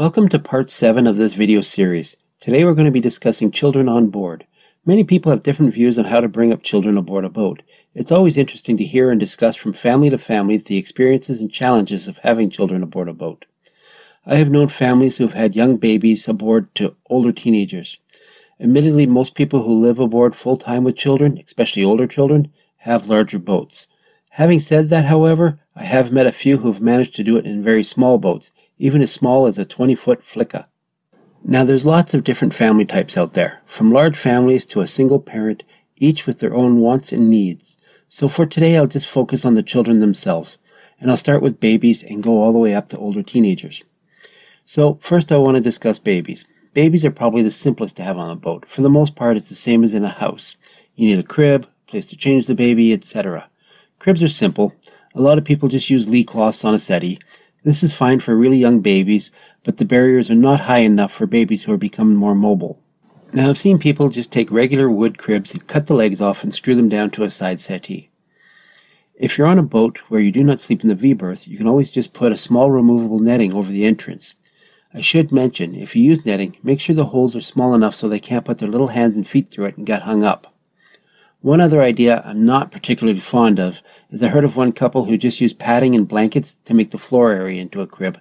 Welcome to part 7 of this video series. Today we're going to be discussing children on board. Many people have different views on how to bring up children aboard a boat. It's always interesting to hear and discuss from family to family the experiences and challenges of having children aboard a boat. I have known families who have had young babies aboard to older teenagers. Admittedly, most people who live aboard full-time with children, especially older children, have larger boats. Having said that, however, I have met a few who have managed to do it in very small boats, even as small as a 20-foot Flicka. Now there's lots of different family types out there, from large families to a single parent, each with their own wants and needs. So for today I'll just focus on the children themselves, and I'll start with babies and go all the way up to older teenagers. So first I want to discuss babies. Babies are probably the simplest to have on a boat. For the most part it's the same as in a house. You need a crib, a place to change the baby, etc. Cribs are simple. A lot of people just use lee cloths on a settee. This is fine for really young babies, but the barriers are not high enough for babies who are becoming more mobile. Now I've seen people just take regular wood cribs and cut the legs off and screw them down to a side settee. If you're on a boat where you do not sleep in the V-berth, you can always just put a small removable netting over the entrance. I should mention, if you use netting, make sure the holes are small enough so they can't put their little hands and feet through it and get hung up. One other idea I'm not particularly fond of is I heard of one couple who just used padding and blankets to make the floor area into a crib.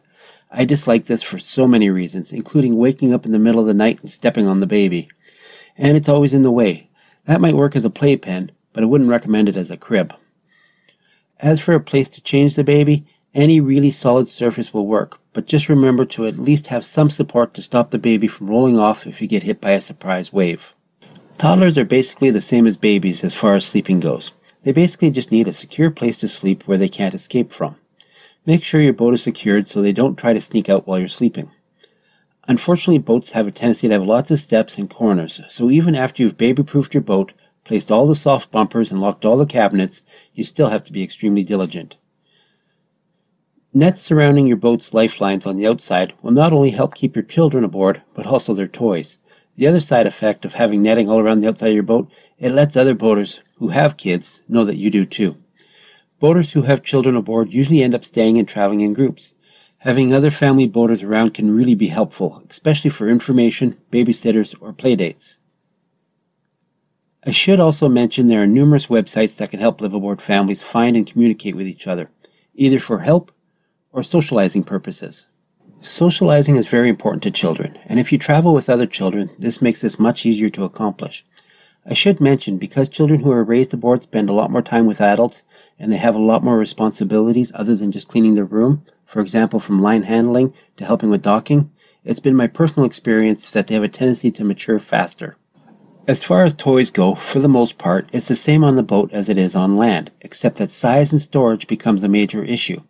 I dislike this for so many reasons, including waking up in the middle of the night and stepping on the baby. And it's always in the way. That might work as a playpen, but I wouldn't recommend it as a crib. As for a place to change the baby, any really solid surface will work, but just remember to at least have some support to stop the baby from rolling off if you get hit by a surprise wave. Toddlers are basically the same as babies as far as sleeping goes. They basically just need a secure place to sleep where they can't escape from. Make sure your boat is secured so they don't try to sneak out while you're sleeping. Unfortunately, boats have a tendency to have lots of steps and corners, so even after you've baby-proofed your boat, placed all the soft bumpers and locked all the cabinets, you still have to be extremely diligent. Nets surrounding your boat's lifelines on the outside will not only help keep your children aboard, but also their toys. The other side effect of having netting all around the outside of your boat, it lets other boaters who have kids know that you do too. Boaters who have children aboard usually end up staying and traveling in groups. Having other family boaters around can really be helpful, especially for information, babysitters, or playdates. I should also mention there are numerous websites that can help live-aboard families find and communicate with each other, either for help or socializing purposes. Socializing is very important to children, and if you travel with other children, this makes this much easier to accomplish. I should mention, because children who are raised aboard spend a lot more time with adults, and they have a lot more responsibilities other than just cleaning their room, for example from line handling to helping with docking, it's been my personal experience that they have a tendency to mature faster. As far as toys go, for the most part, it's the same on the boat as it is on land, except that size and storage becomes a major issue.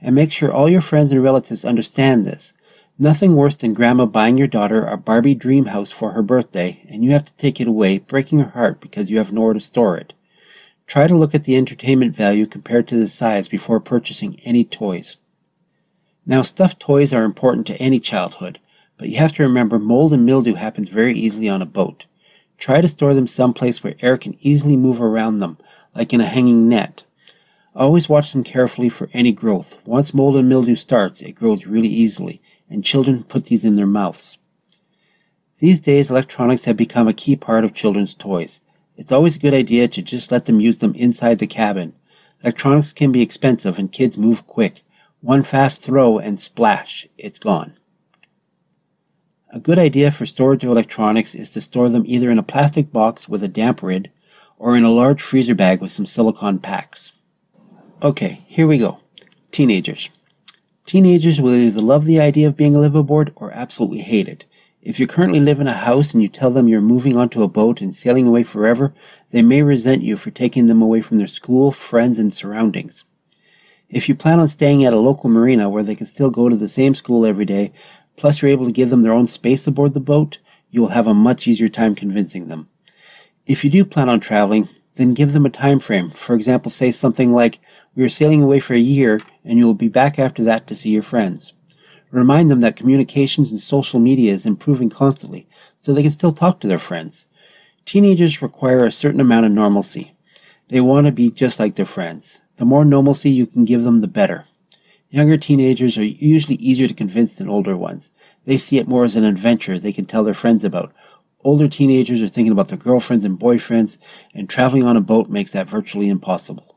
And make sure all your friends and relatives understand this. Nothing worse than grandma buying your daughter a Barbie dream house for her birthday and you have to take it away, breaking her heart because you have nowhere to store it. Try to look at the entertainment value compared to the size before purchasing any toys. Now, stuffed toys are important to any childhood, but you have to remember mold and mildew happens very easily on a boat. Try to store them someplace where air can easily move around them, like in a hanging net. Always watch them carefully for any growth. Once mold and mildew starts, it grows really easily, and children put these in their mouths. These days, electronics have become a key part of children's toys. It's always a good idea to just let them use them inside the cabin. Electronics can be expensive, and kids move quick. One fast throw and splash, it's gone. A good idea for storage of electronics is to store them either in a plastic box with a damp lid, or in a large freezer bag with some silicone packs. Okay, here we go. Teenagers. Teenagers will either love the idea of being a live-aboard or absolutely hate it. If you currently live in a house and you tell them you're moving onto a boat and sailing away forever, they may resent you for taking them away from their school, friends, and surroundings. If you plan on staying at a local marina where they can still go to the same school every day, plus you're able to give them their own space aboard the boat, you will have a much easier time convincing them. If you do plan on traveling, then give them a time frame. For example, say something like, "We are sailing away for a year, and you will be back after that to see your friends." Remind them that communications and social media is improving constantly, so they can still talk to their friends. Teenagers require a certain amount of normalcy. They want to be just like their friends. The more normalcy you can give them, the better. Younger teenagers are usually easier to convince than older ones. They see it more as an adventure they can tell their friends about. Older teenagers are thinking about their girlfriends and boyfriends, and traveling on a boat makes that virtually impossible.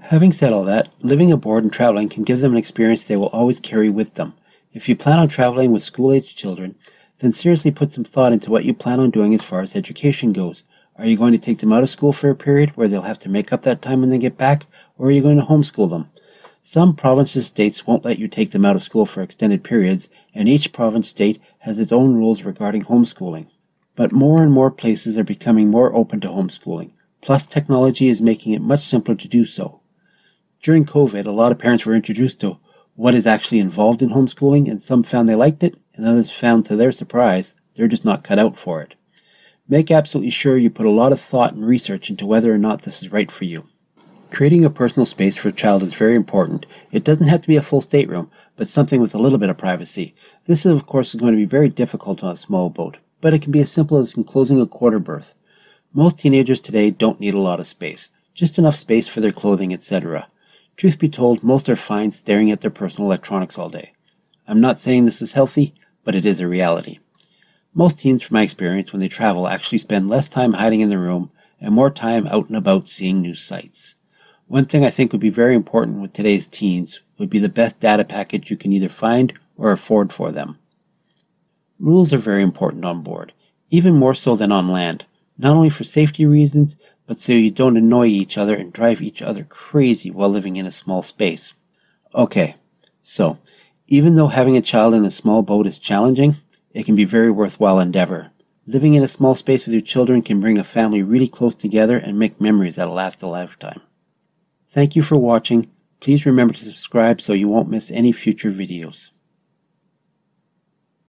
Having said all that, living aboard and traveling can give them an experience they will always carry with them. If you plan on traveling with school-aged children, then seriously put some thought into what you plan on doing as far as education goes. Are you going to take them out of school for a period where they'll have to make up that time when they get back, or are you going to homeschool them? Some provinces and states won't let you take them out of school for extended periods, and each province state has its own rules regarding homeschooling. But more and more places are becoming more open to homeschooling, plus technology is making it much simpler to do so. During COVID, a lot of parents were introduced to what is actually involved in homeschooling, and some found they liked it, and others found, to their surprise, they're just not cut out for it. Make absolutely sure you put a lot of thought and research into whether or not this is right for you. Creating a personal space for a child is very important. It doesn't have to be a full stateroom, but something with a little bit of privacy. This, of course, is going to be very difficult on a small boat, but it can be as simple as enclosing a quarter berth. Most teenagers today don't need a lot of space, just enough space for their clothing, etc. Truth be told, most are fine staring at their personal electronics all day. I'm not saying this is healthy, but it is a reality. Most teens, from my experience, when they travel, actually spend less time hiding in their room and more time out and about seeing new sights. One thing I think would be very important with today's teens would be the best data package you can either find or afford for them. Rules are very important on board, even more so than on land, not only for safety reasons, but so you don't annoy each other and drive each other crazy while living in a small space. Okay, so even though having a child in a small boat is challenging, it can be a very worthwhile endeavor. Living in a small space with your children can bring a family really close together and make memories that'll last a lifetime. Thank you for watching. Please remember to subscribe so you won't miss any future videos.